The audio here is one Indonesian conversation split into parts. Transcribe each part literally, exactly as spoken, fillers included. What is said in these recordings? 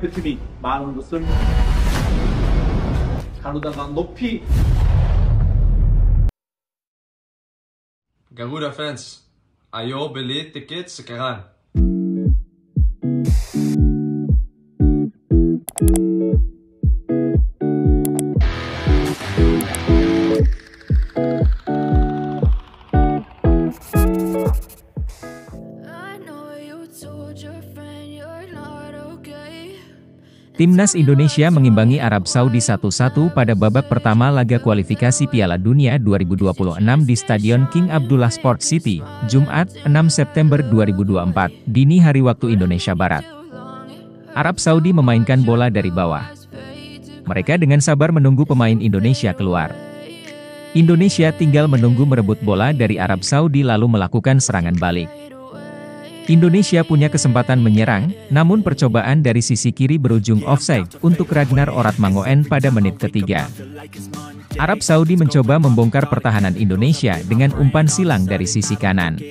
대표팀이 말하는 것은 가루다가 높이 Garuda fans, ayo beli tiket sekarang. Timnas Indonesia mengimbangi Arab Saudi satu satu pada babak pertama laga kualifikasi Piala Dunia dua ribu dua puluh enam di Stadion King Abdullah Sport City, Jumat, enam September dua ribu dua puluh empat, dini hari waktu Indonesia Barat. Arab Saudi memainkan bola dari bawah. Mereka dengan sabar menunggu pemain Indonesia keluar. Indonesia tinggal menunggu merebut bola dari Arab Saudi lalu melakukan serangan balik. Indonesia punya kesempatan menyerang, namun percobaan dari sisi kiri berujung offside untuk Ragnar Orat Mangoen pada menit ketiga. Arab Saudi mencoba membongkar pertahanan Indonesia dengan umpan silang dari sisi kanan.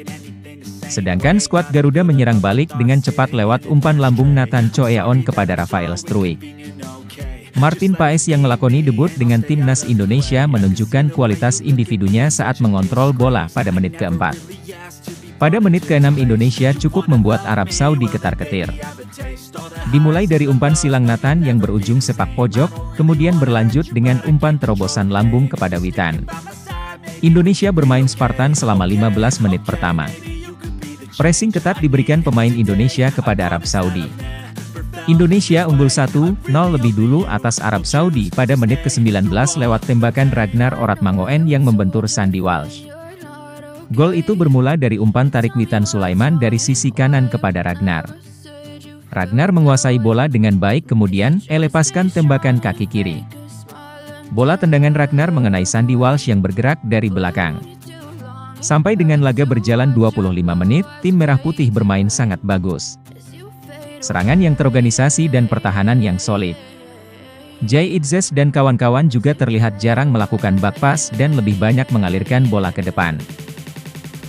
Sedangkan skuad Garuda menyerang balik dengan cepat lewat umpan lambung Nathan Choeyeon kepada Rafael Struick. Maarten Paes yang melakoni debut dengan timnas Indonesia menunjukkan kualitas individunya saat mengontrol bola pada menit keempat. Pada menit keenam Indonesia cukup membuat Arab Saudi ketar-ketir. Dimulai dari umpan silang Nathan yang berujung sepak pojok, kemudian berlanjut dengan umpan terobosan lambung kepada Witan. Indonesia bermain Spartan selama lima belas menit pertama. Pressing ketat diberikan pemain Indonesia kepada Arab Saudi. Indonesia unggul satu nol lebih dulu atas Arab Saudi pada menit ke-sembilan belas lewat tembakan Ragnar Orat Mangoen yang membentur Sandy Walsh. Gol itu bermula dari umpan tarik Witan Sulaiman dari sisi kanan kepada Ragnar. Ragnar menguasai bola dengan baik kemudian melepaskan tembakan kaki kiri. Bola tendangan Ragnar mengenai Sandy Walsh yang bergerak dari belakang. Sampai dengan laga berjalan dua puluh lima menit, tim Merah Putih bermain sangat bagus. Serangan yang terorganisasi dan pertahanan yang solid. Jay Idzes dan kawan-kawan juga terlihat jarang melakukan back pass dan lebih banyak mengalirkan bola ke depan.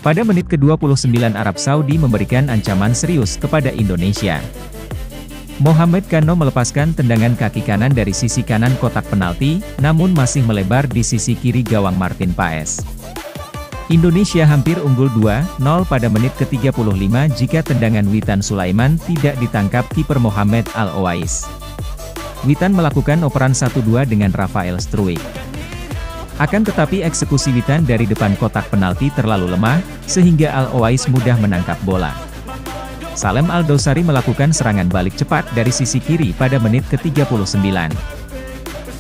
Pada menit ke-dua puluh sembilan Arab Saudi memberikan ancaman serius kepada Indonesia. Mohamed Kanno melepaskan tendangan kaki kanan dari sisi kanan kotak penalti, namun masih melebar di sisi kiri gawang Maarten Paes. Indonesia hampir unggul dua nol pada menit ke-tiga puluh lima jika tendangan Witan Sulaiman tidak ditangkap kiper Mohamed Al Owais. Witan melakukan operan satu dua dengan Rafael Struick. Akan tetapi eksekusi Witan dari depan kotak penalti terlalu lemah, sehingga Al Owais mudah menangkap bola. Salem Al-Dhoushari melakukan serangan balik cepat dari sisi kiri pada menit ke-tiga puluh sembilan.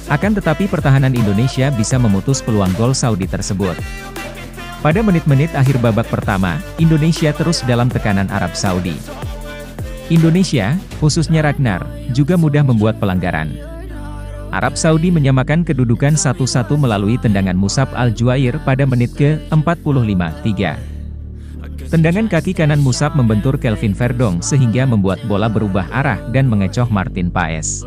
Akan tetapi pertahanan Indonesia bisa memutus peluang gol Saudi tersebut. Pada menit-menit akhir babak pertama, Indonesia terus dalam tekanan Arab Saudi. Indonesia, khususnya Ragnar, juga mudah membuat pelanggaran. Arab Saudi menyamakan kedudukan satu satu melalui tendangan Musab Al-Juair pada menit ke-empat puluh lima tiga. Tendangan kaki kanan Musab membentur Kelvin Ferdong sehingga membuat bola berubah arah dan mengecoh Maarten Paes.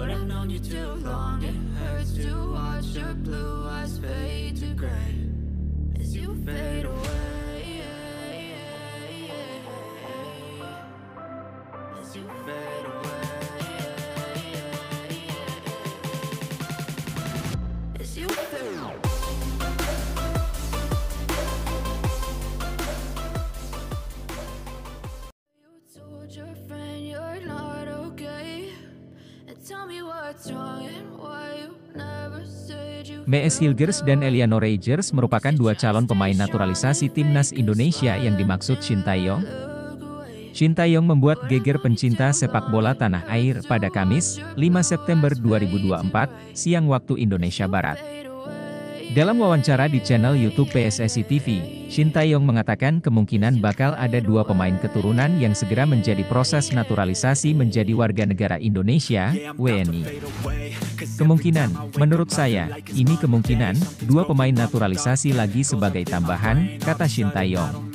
Mees Hilgers dan Eliano Reynders merupakan dua calon pemain naturalisasi timnas Indonesia yang dimaksud Shin Taeyong. Shin Taeyong membuat geger pencinta sepak bola tanah air pada Kamis, lima September dua ribu dua puluh empat, siang waktu Indonesia Barat. Dalam wawancara di channel YouTube P S S I T V, Shin Taeyong mengatakan kemungkinan bakal ada dua pemain keturunan yang segera menjadi proses naturalisasi menjadi warga negara Indonesia, W N I. Kemungkinan, menurut saya, ini kemungkinan, dua pemain naturalisasi lagi sebagai tambahan, kata Shin Taeyong.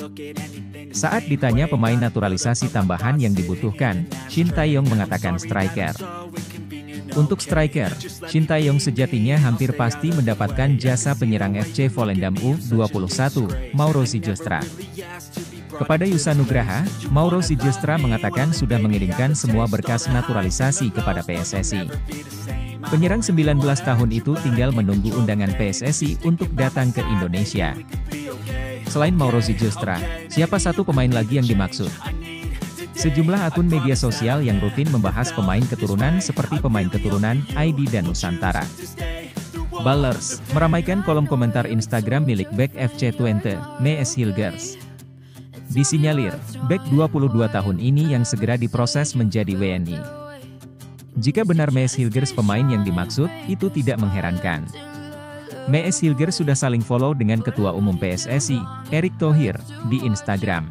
Saat ditanya pemain naturalisasi tambahan yang dibutuhkan, Shin Taeyong mengatakan striker. Untuk striker, Shin Taeyong sejatinya hampir pasti mendapatkan jasa penyerang F C Volendam U dua puluh satu, Mauro Zijlstra. Kepada Yusa Nugraha, Mauro Zijlstra mengatakan sudah mengirimkan semua berkas naturalisasi kepada P S S I. Penyerang sembilan belas tahun itu tinggal menunggu undangan P S S I untuk datang ke Indonesia. Selain Mauro Zijlstra, siapa satu pemain lagi yang dimaksud? Sejumlah akun media sosial yang rutin membahas pemain keturunan seperti pemain keturunan, I D dan Nusantara. Ballers meramaikan kolom komentar Instagram milik bek F C Twente, Mees Hilgers. Disinyalir, bek dua puluh dua tahun ini yang segera diproses menjadi W N I. Jika benar Mees Hilgers pemain yang dimaksud, itu tidak mengherankan. Mees Hilgers sudah saling follow dengan Ketua Umum P S S I, Erick Thohir, di Instagram.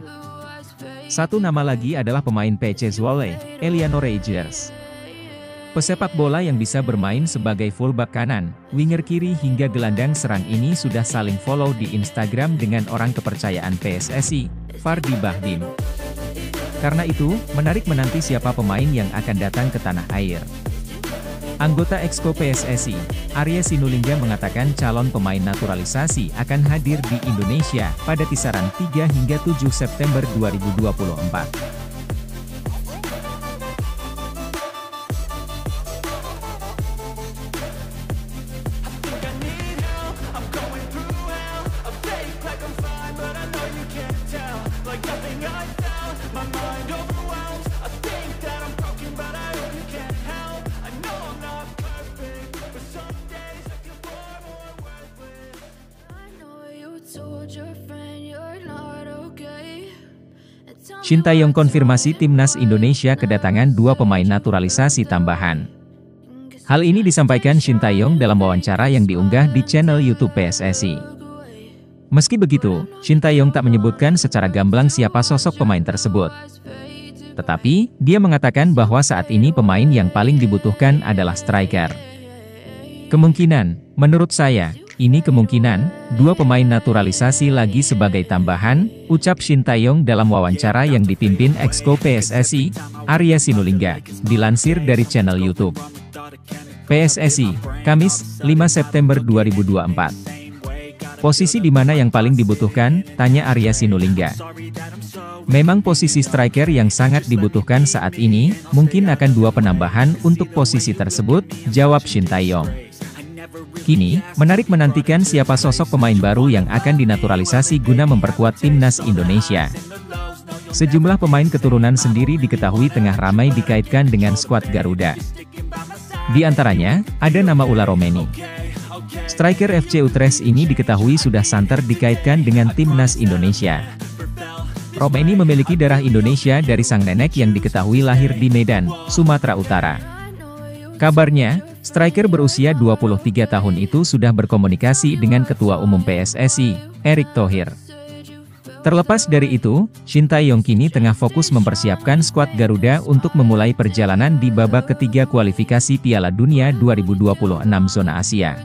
Satu nama lagi adalah pemain P C Zwolle, Eleanor Rogers. Pesepak bola yang bisa bermain sebagai fullback kanan, winger kiri hingga gelandang serang ini sudah saling follow di Instagram dengan orang kepercayaan P S S I, Fardi Bahdim. Karena itu, menarik menanti siapa pemain yang akan datang ke tanah air. Anggota Exco P S S I, Arya Sinulingga mengatakan calon pemain naturalisasi akan hadir di Indonesia pada kisaran tiga hingga tujuh September dua ribu dua puluh empat. Shin Taeyong konfirmasi timnas Indonesia kedatangan dua pemain naturalisasi tambahan. Hal ini disampaikan Shin Taeyong dalam wawancara yang diunggah di channel YouTube P S S I. Meski begitu, Shin Taeyong tak menyebutkan secara gamblang siapa sosok pemain tersebut. Tetapi, dia mengatakan bahwa saat ini pemain yang paling dibutuhkan adalah striker. Kemungkinan, menurut saya, ini kemungkinan, dua pemain naturalisasi lagi sebagai tambahan, ucap Shin Taeyong dalam wawancara yang dipimpin Exco P S S I, Arya Sinulingga, dilansir dari channel YouTube P S S I, Kamis, lima September dua ribu dua puluh empat. Posisi di mana yang paling dibutuhkan, tanya Arya Sinulingga. Memang posisi striker yang sangat dibutuhkan saat ini, mungkin akan dua penambahan untuk posisi tersebut, jawab Shin Taeyong. Kini, menarik menantikan siapa sosok pemain baru yang akan dinaturalisasi guna memperkuat timnas Indonesia. Sejumlah pemain keturunan sendiri diketahui tengah ramai dikaitkan dengan skuad Garuda. Di antaranya, ada nama Ole Romeney. Striker F C Utrecht ini diketahui sudah santer dikaitkan dengan timnas Indonesia. Romeney memiliki darah Indonesia dari sang nenek yang diketahui lahir di Medan, Sumatera Utara. Kabarnya, striker berusia dua puluh tiga tahun itu sudah berkomunikasi dengan Ketua Umum P S S I, Erick Thohir. Terlepas dari itu, Shin Taeyong kini tengah fokus mempersiapkan skuad Garuda untuk memulai perjalanan di babak ketiga kualifikasi Piala Dunia dua ribu dua puluh enam zona Asia.